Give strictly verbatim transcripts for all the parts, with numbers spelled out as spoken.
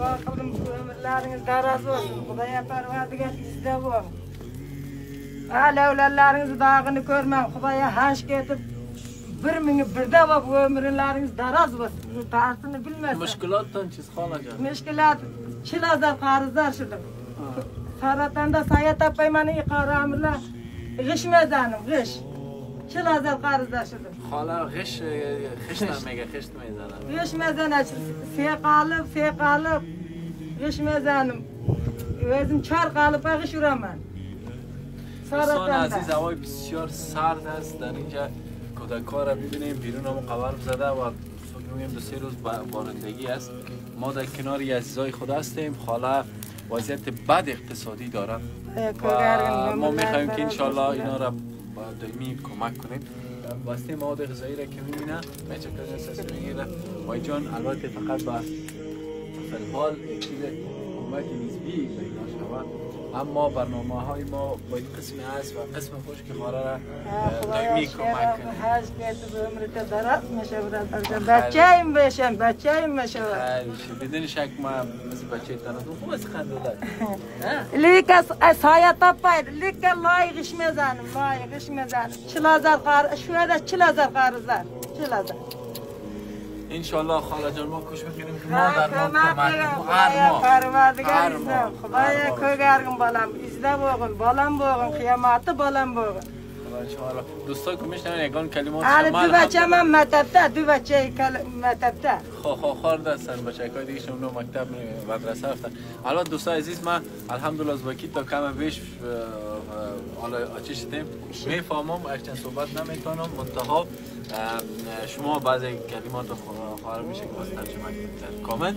dua qildim, ömürlerinizden razı olsun. Xudoya parvardigar sizda bo'lsin. Ala ularlaringiz dog'ini ko'rmang. Xudoya hash ketib bir mingni birda va ömürleriniz daraz bo'lsin. Bu tarzini bilmasa. Mushkulotdan chiz xolajon. Mushkulat chilozlar qarzlar shidim. Saratanda sayat apaymani qaramlar. G'ishmazanim, g'ish. Chilozlar qarzlar shidim. Xola g'ish g'ishlanmaga g'ishmaydilar. G'ishmazan seqalib, seqalib. G'ishmazanim. O'zim char qalib g'ish uraman. Saratanda siz havoy bisyor sard ast darinja در کار ببینیم بیرون هم قبر زده و میگیم دو سه روز بارندگی است. ما در کنار عزیزای خود هستیم. خاله وضعیت بد اقتصادی دارن و ما میخوایم که انشالله اینا را دائمی کمک کنیم. واسه مواد غذایی را که میبینه میچکرین سس میگیره وای جان البته فقط با فلحال یک چیز کمک نسبی به اینا شود. اما برنامه های ما باید قسمی هست و قسم خوش که خاله را دائمی کمک کنه. هر کس به عمر تا درات میشه برات بچه‌م بشم بچه‌م میشه. بدون شک ما مثل بچه تنات خوب است خنده‌دار. لیک از حیات پای لیک لایقش میزنم لایقش میزنم. چهلزار قار شوید چهلزار قارزار چهلزار. İnşallah halacığım o kuş beklerim ki madar madar harma harma Xudaya kögargın balam izle boğun balam boğun kıyamatı balam boğun İnşallah dostlar kumuştan egon kelimat şamal Ali duvaçam mektepte duvaçay mektepte xo xo xorda san bachakay digishum no maktab madrasa haftan albatta dostlar aziz men alhamdulillah vakit ta kam besh ala achishdim mefahmam aktan sohbat nametanam muntaha شما بعضی کلمات خواهر میشه که واسه ترجمه کنید کامنت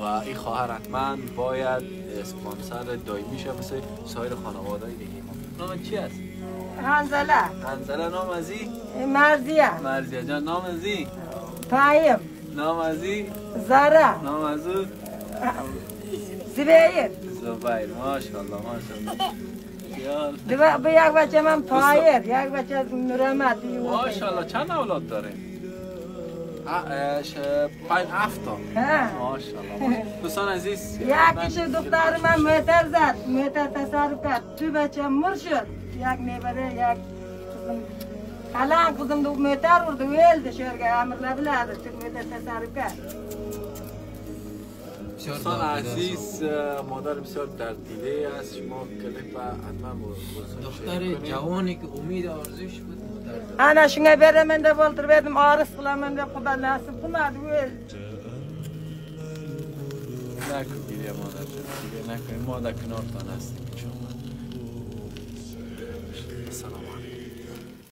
و این خواهر حتما باید اسپانسر دائمی شه مثل سایر خانواده دیگه ما. نام چی است؟ هنزله. هنزله نام ازی؟ مرزیه. مرزیه جان نام ازی؟ طیب. نام ازی؟ زارا. نام ازو؟ زبیر. زبیر ماشاءالله ماشاءالله. دو یک بچه من طایر یک بچه نورحمت ماشاءالله چند اولاد داریم پنج هفت تا ماشاءالله دوستان عزیز یکیش دختر من مهتر زد مهتر تصرف کرد دو بچه مر شد یک نبره یک الان قزم دو مهتر ورد ولد شرگه امرلدیلار مهتر تصرف کرد دوستان عزیز مادر بسیار دردیده است شما کلیپ حتما دختر جوانی که امید آرزوش بود انا شنگه بره من ده بولتر بدم آرز قلم من ده قبل نصب قمد ویل نکن گیره مادر جوان نکن ما در کنارتان هستیم سلام